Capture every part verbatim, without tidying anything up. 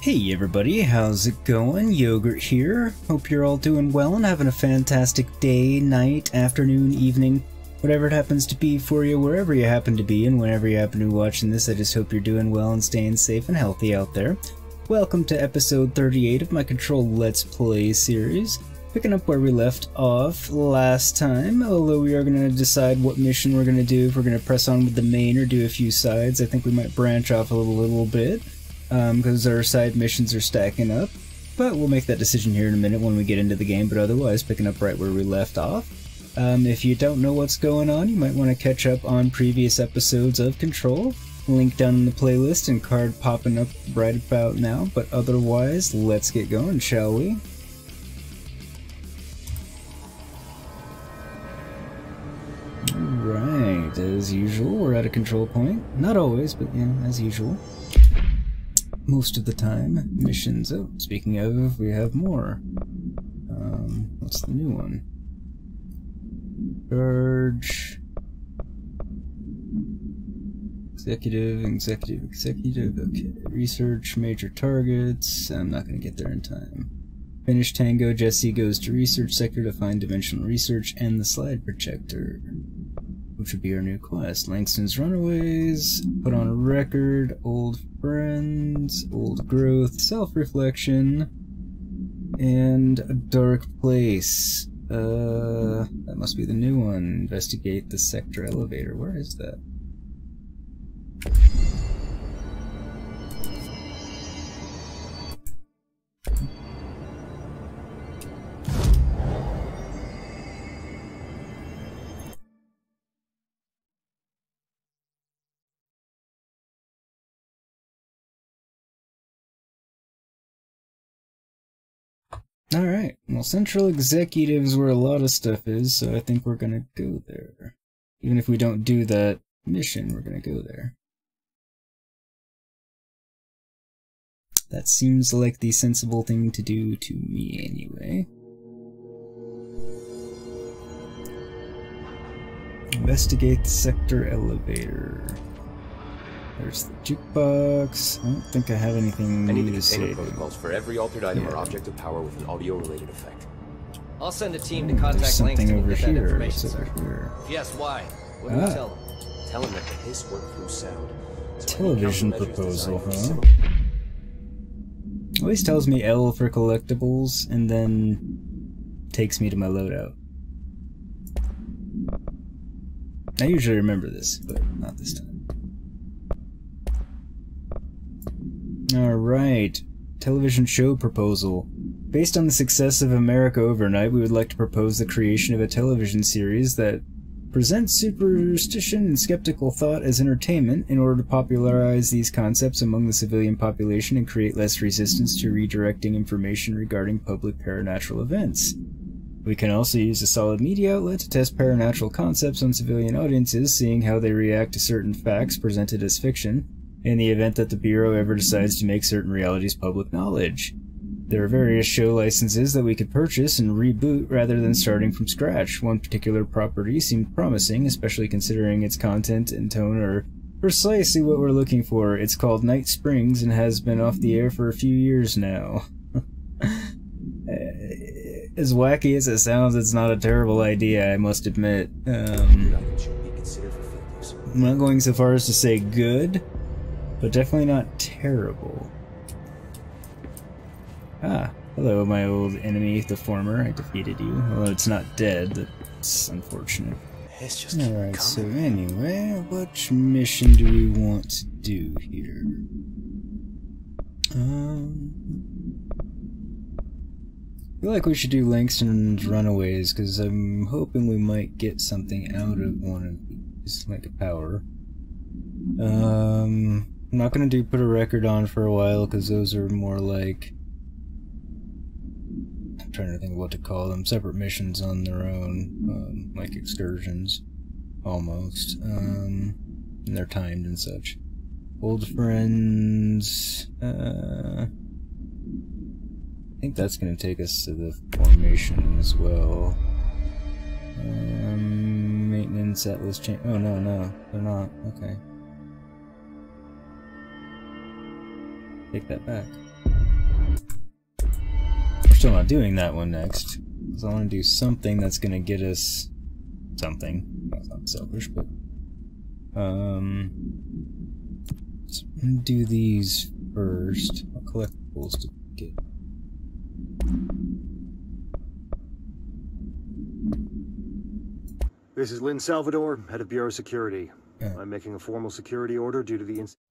Hey everybody, how's it going? Yogurt here. Hope you're all doing well and having a fantastic day, night, afternoon, evening, whatever it happens to be for you, wherever you happen to be, and whenever you happen to be watching this, I just hope you're doing well and staying safe and healthy out there. Welcome to episode thirty-eight of my Control Let's Play series, picking up where we left off last time, although we are going to decide what mission we're going to do, if we're going to press on with the main or do a few sides. I think we might branch off a little, little bit. Because um, our side missions are stacking up, but we'll make that decision here in a minute when we get into the game, but otherwise picking up right where we left off. Um, if you don't know what's going on, you might want to catch up on previous episodes of Control, link down in the playlist and card popping up right about now, but otherwise, let's get going, shall we? Alright, as usual, we're at a control point. Not always, but yeah, as usual. Most of the time. Missions. Oh, speaking of, we have more. Um, what's the new one? Charge. Executive, executive, executive. Okay. Research, major targets. I'm not going to get there in time. Finish Tango. Jesse goes to research sector to find dimensional research and the slide projector, which would be our new quest. Langston's Runaways, put on a record, old friends, old growth, self-reflection, and a dark place. Uh, that must be the new one. Investigate the sector elevator. Where is that? Alright, well, Central Executive is where a lot of stuff is, so I think we're gonna go there. Even if we don't do that mission, we're gonna go there. That seems like the sensible thing to do to me, anyway. Investigate the sector elevator. There's the jukebox. I don't think I have anything. I need the containment protocols for every altered item yeah. or object of power with an audio-related effect. I'll send a team oh, to contact Langston and get that information, sir. Here. If you ask why, what do ah. you tell him? Tell him that the hiss worked through sound. So television proposal, huh? Always tells me L for collectibles, and then takes me to my loadout. I usually remember this, but not this time. Alright, television show proposal. Based on the success of America Overnight, we would like to propose the creation of a television series that presents superstition and skeptical thought as entertainment in order to popularize these concepts among the civilian population and create less resistance to redirecting information regarding public paranormal events. We can also use a solid media outlet to test paranormal concepts on civilian audiences, seeing how they react to certain facts presented as fiction, in the event that the Bureau ever decides to make certain realities public knowledge. There are various show licenses that we could purchase and reboot rather than starting from scratch. One particular property seemed promising, especially considering its content and tone are precisely what we're looking for. It's called Night Springs and has been off the air for a few years now. As wacky as it sounds, it's not a terrible idea, I must admit. Um, I'm not going so far as to say good, but definitely not terrible. Ah, hello my old enemy, the former. I defeated you. Although it's not dead, that's unfortunate. It's just alright, so anyway, which mission do we want to do here? Um, I feel like we should do Langston's Runaways, because I'm hoping we might get something out of one of these, like a power. Um... I'm not going to do put a record on for a while, because those are more like... I'm trying to think of what to call them. Separate missions on their own. Um, like excursions. Almost. Um, and they're timed and such. Old friends... Uh, I think that's going to take us to the formation as well. Um, maintenance, Atlas change... Oh, no, no. They're not. Okay. Take that back. still not doing that one next. So I want to do something that's going to get us something. That's not selfish, but... Um... let's do these first. I'll collect collectibles to get... This is Lin Salvador, head of Bureau Security. Yeah. I'm making a formal security order due to the incident.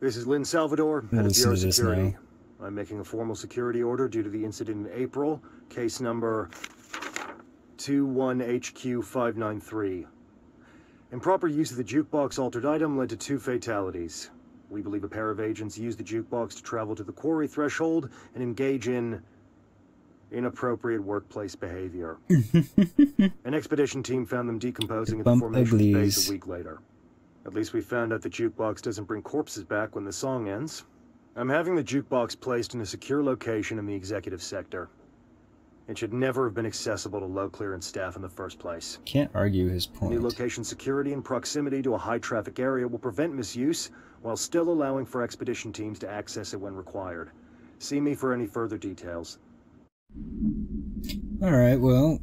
This is Lin Salvador, head of Bureau Security. I'm making a formal security order due to the incident in April, case number two one H Q five nine three. Improper use of the jukebox altered item led to two fatalities. We believe a pair of agents used the jukebox to travel to the quarry threshold and engage in... inappropriate workplace behavior. An expedition team found them decomposing at the formation base a week later. At least we found out the jukebox doesn't bring corpses back when the song ends. I'm having the jukebox placed in a secure location in the executive sector. It should never have been accessible to low clearance staff in the first place. Can't argue his point. New location security and proximity to a high traffic area will prevent misuse while still allowing for expedition teams to access it when required. See me for any further details. Alright, well,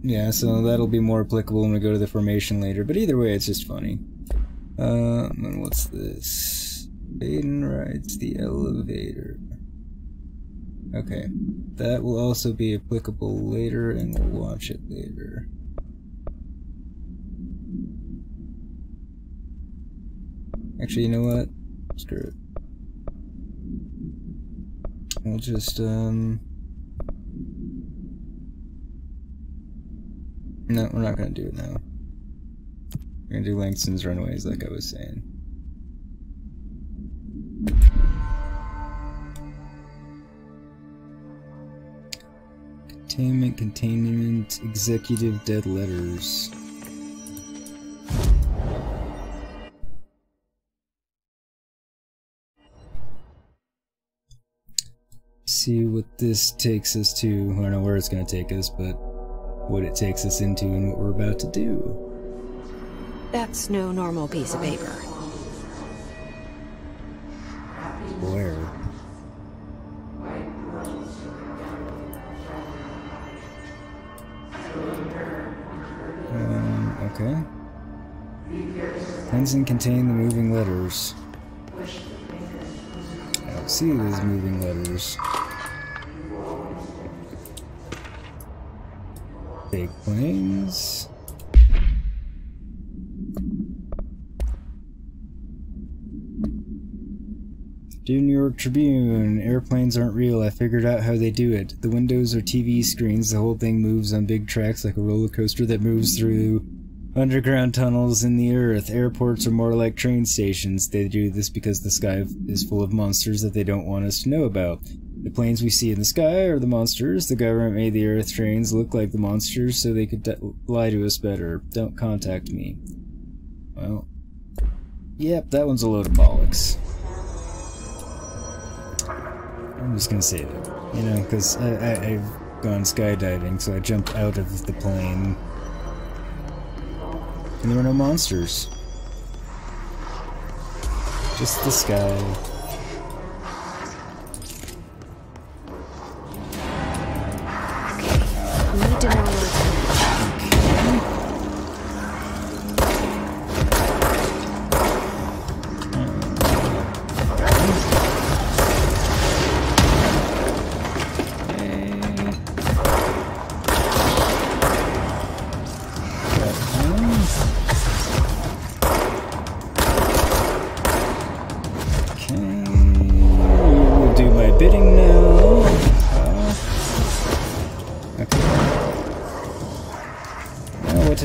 yeah, so that'll be more applicable when we go to the formation later, but either way, it's just funny. Um, and what's this? Baden rides the elevator. Okay, that will also be applicable later, and we'll watch it later. Actually, you know what? Screw it. We'll just, um... no, we're not going to do it now. We're going to do Langston's Runaways, like I was saying. Containment, containment, executive dead letters. See what this takes us to. I don't know where it's going to take us, but... what it takes us into and what we're about to do. That's no normal piece of paper. Where? Um, okay. Cleanse and contain the moving letters. I don't see these moving letters. Big planes. Dear New York Tribune, airplanes aren't real. I figured out how they do it. The windows are T V screens. The whole thing moves on big tracks like a roller coaster that moves through underground tunnels in the earth. Airports are more like train stations. They do this because the sky is full of monsters that they don't want us to know about. The planes we see in the sky are the monsters. The government made the earth trains look like the monsters so they could lie to us better. Don't contact me. Well, yep, that one's a load of bollocks. I'm just gonna say that, you know, because I, I, I've gone skydiving, so I jumped out of the plane, and there were no monsters. Just the sky.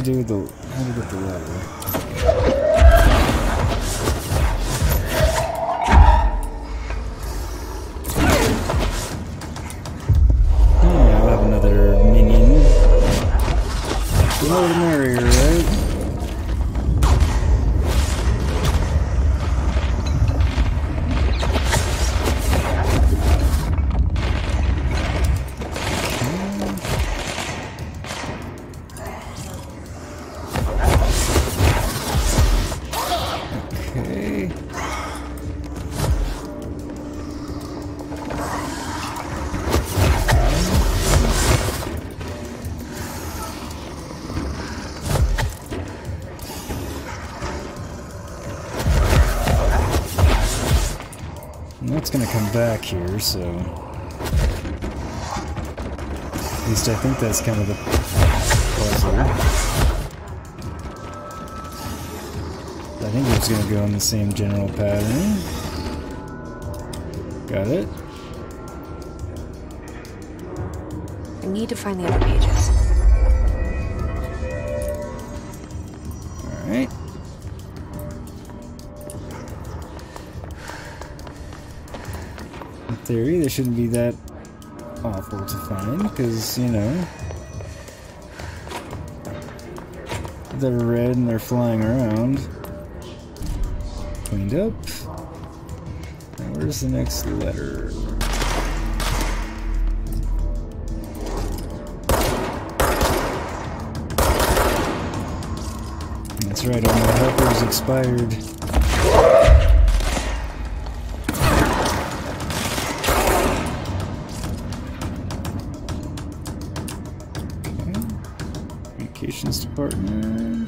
Do the, how do you get the letter? Oh, I'll have another minion. The more the merrier, right? I know it's going to come back here, so... At least I think that's kind of the puzzle. I think it's going to go in the same general pattern. Got it. I need to find the other pages. Alright. Theory, they shouldn't be that awful to find, because, you know, they're red and they're flying around. Cleaned up. Now where's the next letter? That's right, all my helpers expired. Department. I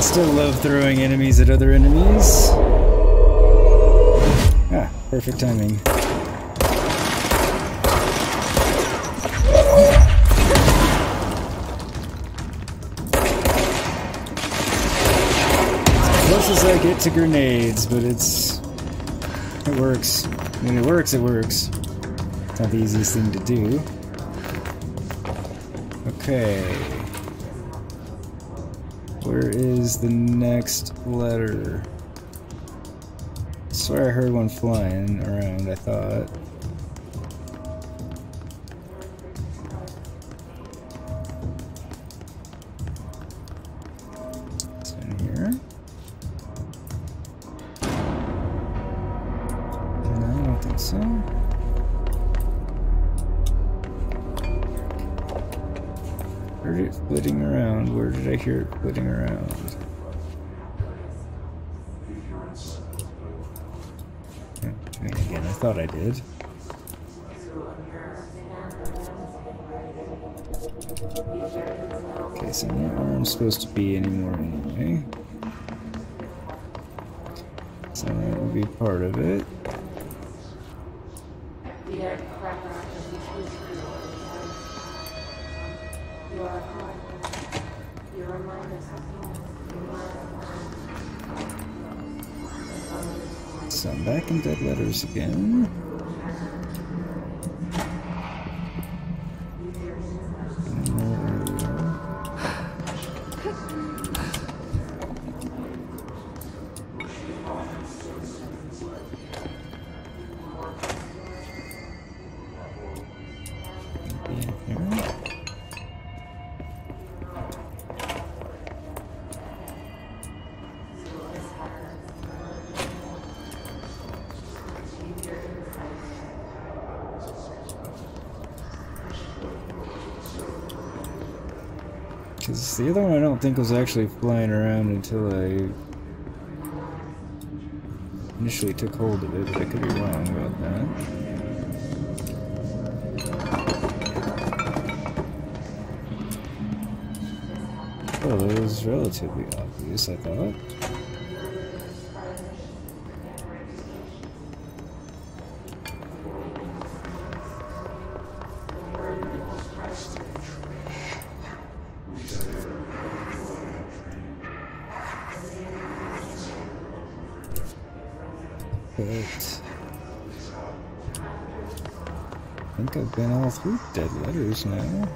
still love throwing enemies at other enemies. Ah, perfect timing. I get to grenades, but it's it works. When it works, it works. It's not the easiest thing to do. Okay. Where is the next letter? I swear I heard one flying around, I thought. Here it flitting around. Again, I thought I did. Okay, so I'm not where I'm supposed to be anymore anyway. So that will be part of it. So I'm back in Dead Letters again. The other one I don't think was actually flying around until I initially took hold of it, but I could be wrong about that. Well, it was relatively obvious, I thought. Been all through Dead Letters now.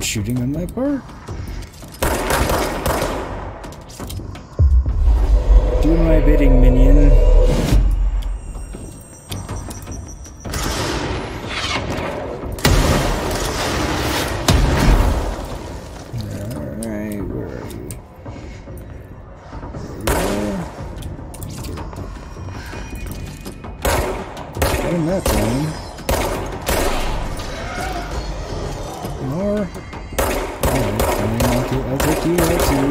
Shooting on my part. my bidding, minion. Alright, where are you? There you are. And that one. More. Alright, I'll take you out too.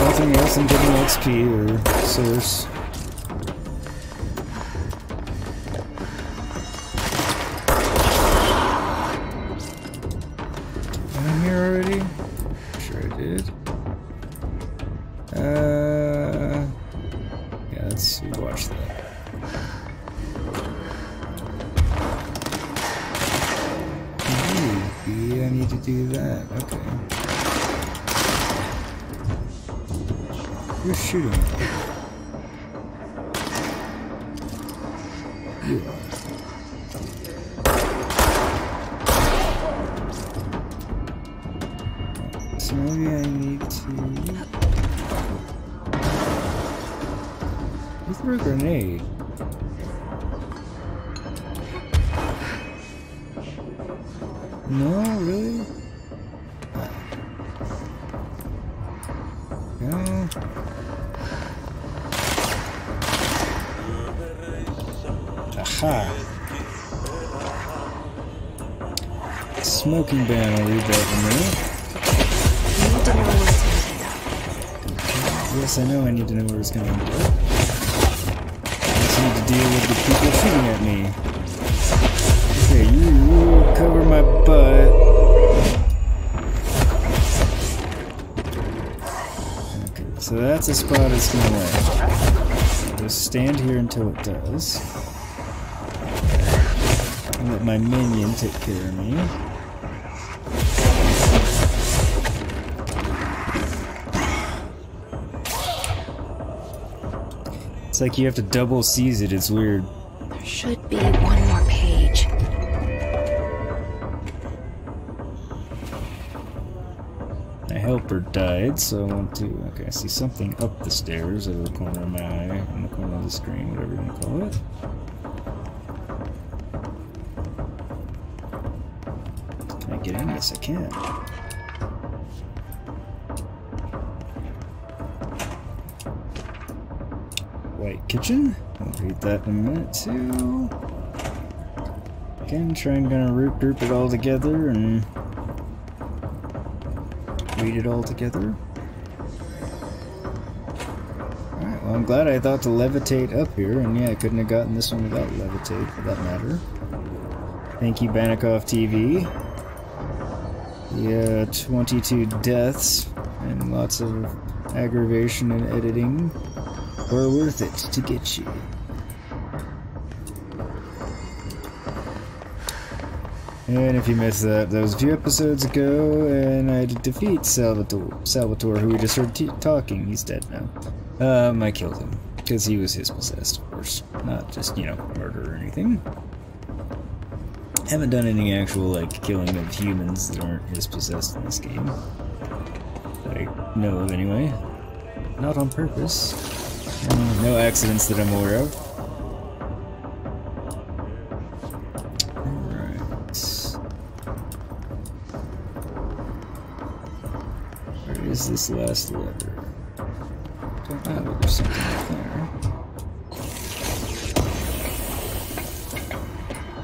Nothing else than getting X P or source. Smoking ban, I'll leave that for me. You need to know where it's going to end up. Yes, I know I need to know where it's going to end up. I just need to deal with the people shooting at me. Okay, you cover my butt. Okay, so that's a spot it's going to land. Just stand here until it does. And let my minion take care of me. It's like you have to double seize it, it's weird. There should be one more page. My helper died, so I want to... Okay, I see something up the stairs out of the corner of my eye, in the corner of the screen, whatever you want to call it. Can I get in? Yes, I can. Kitchen? I'll read that in a minute too. Again, try and gonna root group it all together and read it all together. Alright, well I'm glad I thought to levitate up here, and yeah, I couldn't have gotten this one without levitate for that matter. Thank you, Banikoff T V. Yeah, twenty-two deaths and lots of aggravation and editing. We're worth it to get you. And if you missed that, that was a few episodes ago, and I defeat Salvatore, Salvatore, who we just heard t talking. He's dead now. Um, I killed him, because he was his possessed, of course. Not just, you know, murder or anything. Haven't done any actual, like, killing of humans that aren't his possessed in this game. That I know of, anyway. Not on purpose. Mm, no accidents that I'm aware of. Alright. Where is this last letter? Don't know, there's something up there.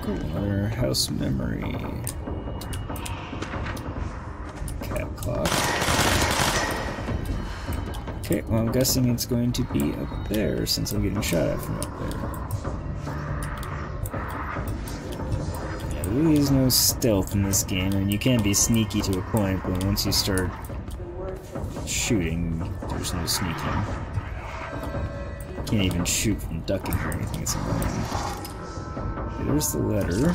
Cool. Our house memory. Cat clock. Okay, well I'm guessing it's going to be up there since I'm getting shot at from up there. There really is no stealth in this game, and you can be sneaky to a point, but once you start shooting, there's no sneaking. You can't even shoot from ducking or anything, it's annoying. Okay, there's the letter.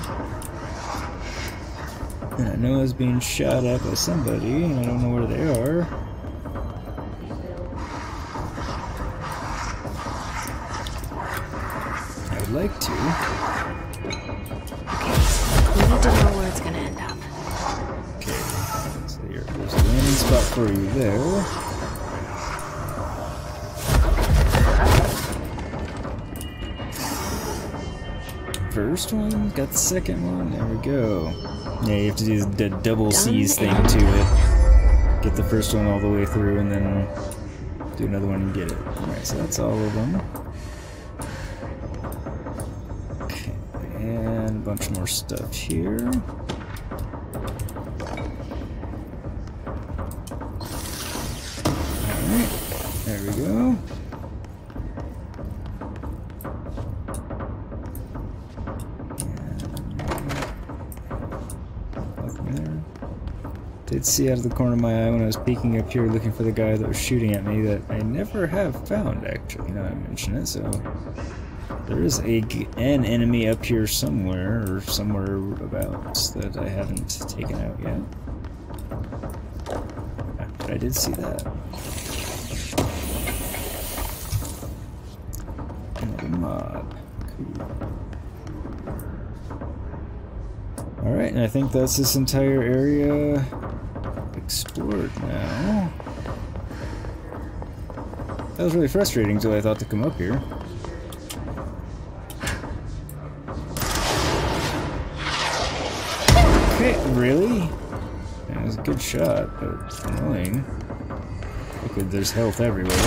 And I know I was being shot at by somebody, and I don't know where they are. Like to. Okay, we need to know where it's gonna end up. Okay, so here, there's a landing spot for you there. first one, got the second one, there we go. Yeah, you have to do the double C's thing to it. Get the first one all the way through and then do another one and get it. Alright, so that's all of them. Okay, and a bunch more stuff here. Alright, there we go. Did see out of the corner of my eye when I was peeking up here looking for the guy that was shooting at me that I never have found, actually, now I mention it, so... There is a, an enemy up here somewhere, or somewhere about, that I haven't taken out yet. But I did see that. Another mob. Cool. Alright, and I think that's this entire area... explored now. That was really frustrating until I thought to come up here. Okay, really? That was a good shot, but it's annoying. Look, there's health everywhere.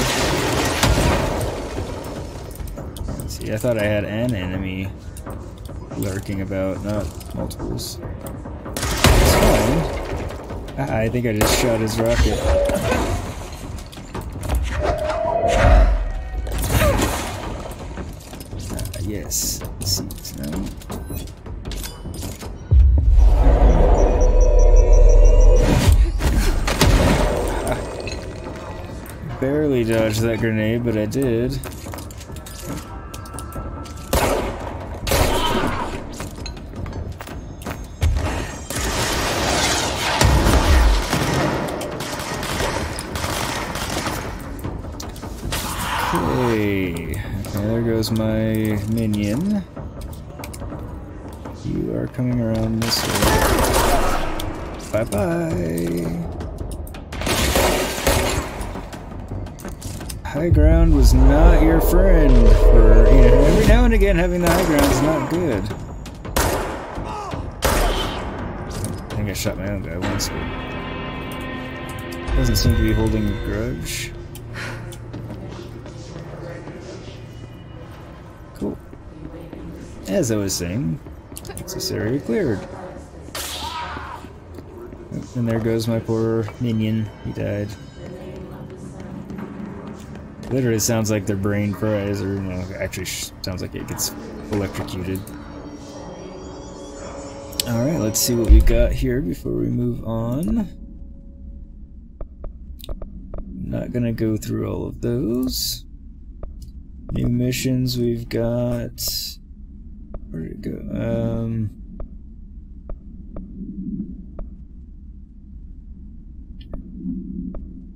Let's see, I thought I had an enemy lurking about, not multiples. It's fine. I think I just shot his rocket. Ah, yes. Seats now. Ah, barely dodged that grenade, but I did. My minion. You are coming around this way. Bye bye. High ground was not your friend. For you know, every now and again having the high ground is not good. I think I shot my own guy once. But doesn't seem to be holding a grudge. As I was saying, it's this area cleared. And there goes my poor minion. He died. Literally sounds like their brain fries, or no, actually sounds like it gets electrocuted. Alright, let's see what we got here before we move on. Not gonna go through all of those. New missions we've got... Where'd it go? Um,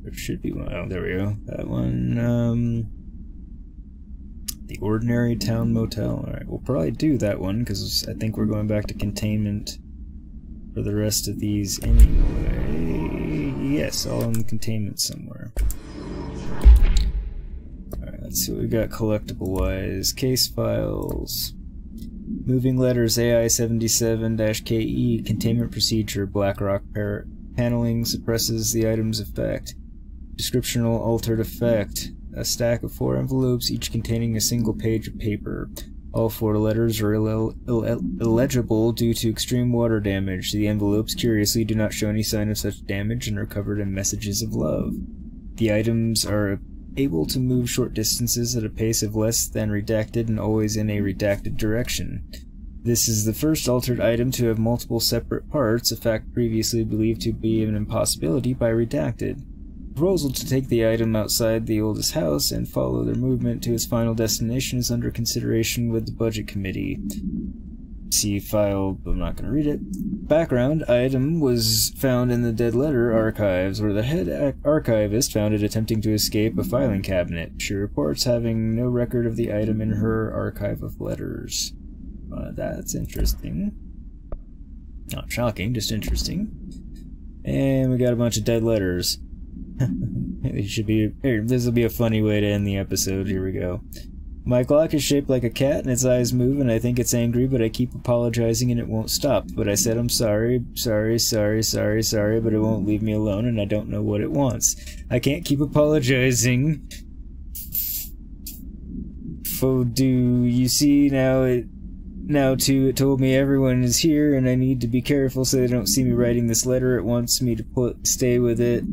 there should be one. Oh, there we go. That one. Um, the Ordinary Town Motel. Alright, we'll probably do that one because I think we're going back to containment for the rest of these anyway. Yes, all in containment somewhere. Alright, let's see what we've got collectible-wise. Case files. Moving Letters A I seventy-seven K E Containment Procedure Black Rock Parrot Paneling Suppresses the Item's Effect. Descriptional Altered Effect. A stack of four envelopes, each containing a single page of paper. All four letters are Ill Ill Ill illegible due to extreme water damage. The envelopes, curiously, do not show any sign of such damage and are covered in messages of love. The items are able to move short distances at a pace of less than redacted and always in a redacted direction. This is the first altered item to have multiple separate parts, a fact previously believed to be an impossibility by redacted. Proposal to take the item outside the oldest house and follow their movement to its final destination is under consideration with the budget committee. See file, but I'm not going to read it. Background, item was found in the Dead Letter archives, where the head archivist found it attempting to escape a filing cabinet. She reports having no record of the item in her archive of letters. Uh, that's interesting. Not shocking, just interesting. And we got a bunch of dead letters. It should be. Here, this will be a funny way to end the episode. Here we go. My clock is shaped like a cat and its eyes move and I think it's angry, but I keep apologizing and it won't stop. But I said I'm sorry, sorry, sorry, sorry, sorry, but it won't leave me alone and I don't know what it wants. I can't keep apologizing. Oh, do you see now it now too it told me everyone is here and I need to be careful so they don't see me writing this letter. It wants me to put, stay with it,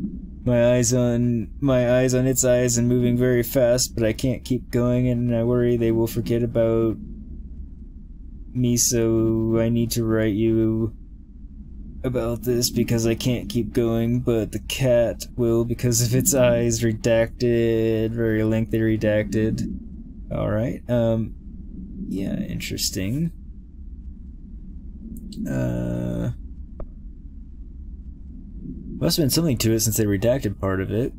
my eyes on my eyes on its eyes and moving very fast, but I can't keep going and I worry they will forget about me, so I need to write you about this because I can't keep going, but the cat will because of its eyes. Redacted. Very lengthy redacted. Alright, um, yeah, interesting. Uh, must have been something to it since they redacted part of it.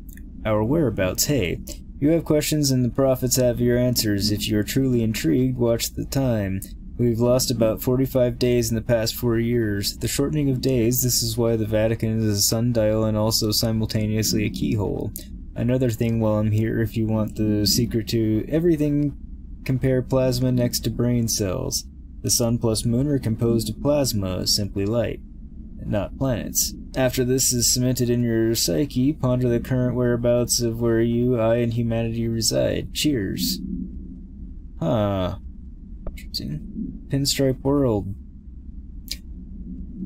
Our whereabouts, hey. You have questions and the prophets have your answers. If you are truly intrigued, watch the time. We've lost about forty-five days in the past four years. The shortening of days, this is why the Vatican is a sundial and also simultaneously a keyhole. Another thing while I'm here, if you want the secret to everything, compare plasma next to brain cells. The sun plus moon are composed of plasma, simply light, not planets. After this is cemented in your psyche, ponder the current whereabouts of where you, I, and humanity reside. Cheers. Huh. Interesting. Pinstripe world.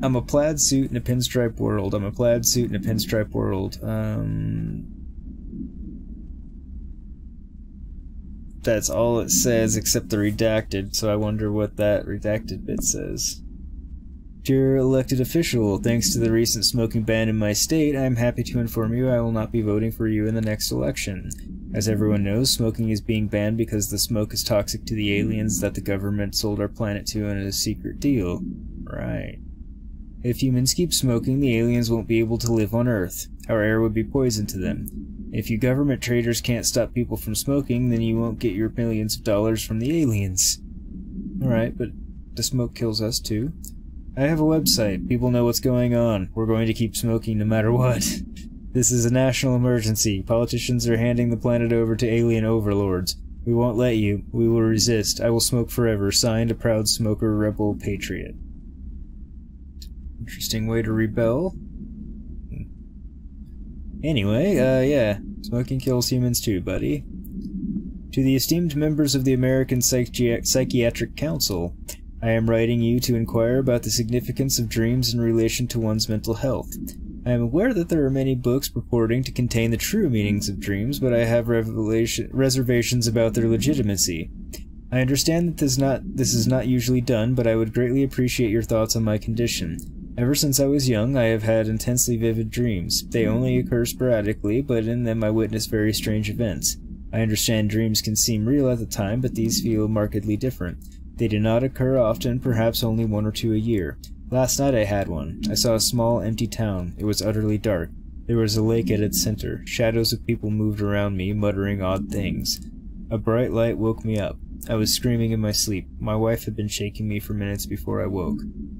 I'm a plaid suit in a pinstripe world. I'm a plaid suit in a pinstripe world. Um... That's all it says except the redacted, so I wonder what that redacted bit says. Dear elected official, thanks to the recent smoking ban in my state, I am happy to inform you I will not be voting for you in the next election. As everyone knows, smoking is being banned because the smoke is toxic to the aliens that the government sold our planet to in a secret deal. Right. If humans keep smoking, the aliens won't be able to live on Earth. Our air would be poison to them. If you government traders can't stop people from smoking, then you won't get your millions of dollars from the aliens. Alright, but the smoke kills us too. I have a website. People know what's going on. We're going to keep smoking no matter what. This is a national emergency. Politicians are handing the planet over to alien overlords. We won't let you. We will resist. I will smoke forever. Signed, a proud smoker, rebel, patriot. Interesting way to rebel. Anyway, uh, yeah. Smoking kills humans too, buddy. To the esteemed members of the American Psychi- Psychiatric Council, I am writing you to inquire about the significance of dreams in relation to one's mental health. I am aware that there are many books purporting to contain the true meanings of dreams, but I have revelation- reservations about their legitimacy. I understand that this, not, this is not usually done, but I would greatly appreciate your thoughts on my condition. Ever since I was young, I have had intensely vivid dreams. They only occur sporadically, but in them I witness very strange events. I understand dreams can seem real at the time, but these feel markedly different. They do not occur often, perhaps only one or two a year. Last night I had one. I saw a small, empty town. It was utterly dark. There was a lake at its center. Shadows of people moved around me, muttering odd things. A bright light woke me up. I was screaming in my sleep. My wife had been shaking me for minutes before I woke.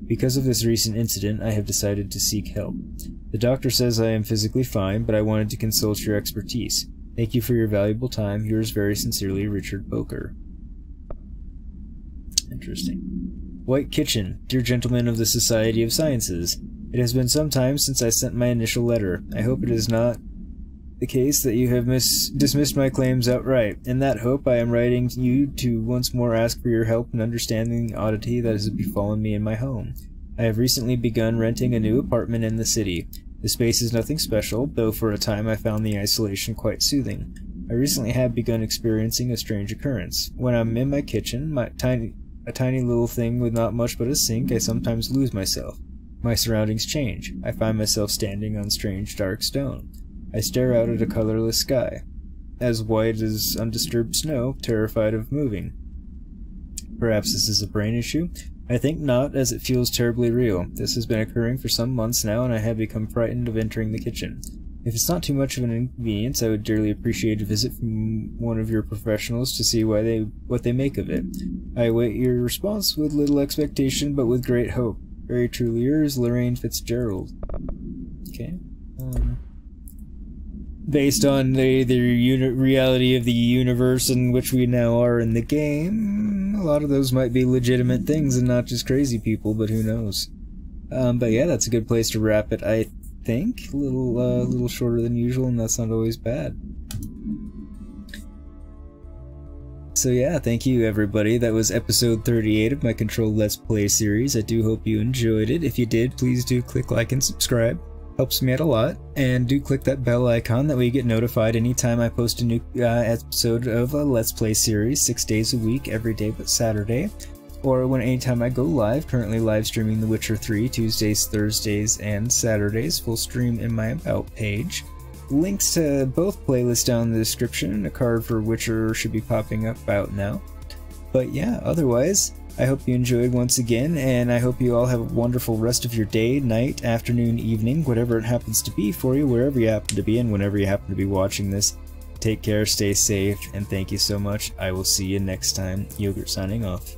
Because of this recent incident, I have decided to seek help. The doctor says I am physically fine, but I wanted to consult your expertise. Thank you for your valuable time. Yours very sincerely, Richard Boker. Interesting. White Kitchen, dear gentlemen of the Society of Sciences. It has been some time since I sent my initial letter. I hope it is not the case that you have mis dismissed my claims outright. In that hope, I am writing to you to once more ask for your help in understanding the oddity that has befallen me in my home. I have recently begun renting a new apartment in the city. The space is nothing special, though for a time I found the isolation quite soothing. I recently have begun experiencing a strange occurrence. When I'm in my kitchen, my tiny, a tiny little thing with not much but a sink, I sometimes lose myself. My surroundings change. I find myself standing on strange dark stone. I stare out at a colorless sky, as white as undisturbed snow, terrified of moving. Perhaps this is a brain issue? I think not, as it feels terribly real. This has been occurring for some months now, and I have become frightened of entering the kitchen. If it's not too much of an inconvenience, I would dearly appreciate a visit from one of your professionals to see why they what they make of it. I await your response with little expectation, but with great hope. Very truly yours, Lorraine Fitzgerald. Okay. Um... based on the, the uni reality of the universe in which we now are in the game. A lot of those might be legitimate things and not just crazy people, but who knows. Um, but yeah, that's a good place to wrap it, I think. A little, uh, little shorter than usual, and that's not always bad. So yeah, thank you everybody. That was episode thirty-eight of my Control Let's Play series. I do hope you enjoyed it. If you did, please do click like and subscribe. Helps me out a lot. And do click that bell icon, that way you get notified anytime I post a new uh, episode of a Let's Play series, six days a week, every day but Saturday. Or when anytime I go live, currently live streaming The Witcher three, Tuesdays, Thursdays, and Saturdays. Full stream in my About page. Links to both playlists down in the description, and a card for Witcher should be popping up out now. But yeah, otherwise, I hope you enjoyed once again, and I hope you all have a wonderful rest of your day, night, afternoon, evening, whatever it happens to be for you, wherever you happen to be, and whenever you happen to be watching this. Take care, stay safe, and thank you so much. I will see you next time. Yogurt signing off.